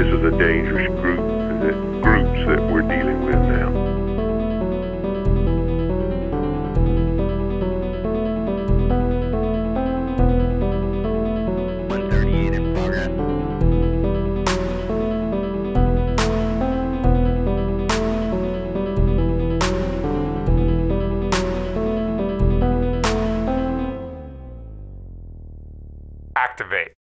This is a dangerous group, groups that we're dealing with now. Activate.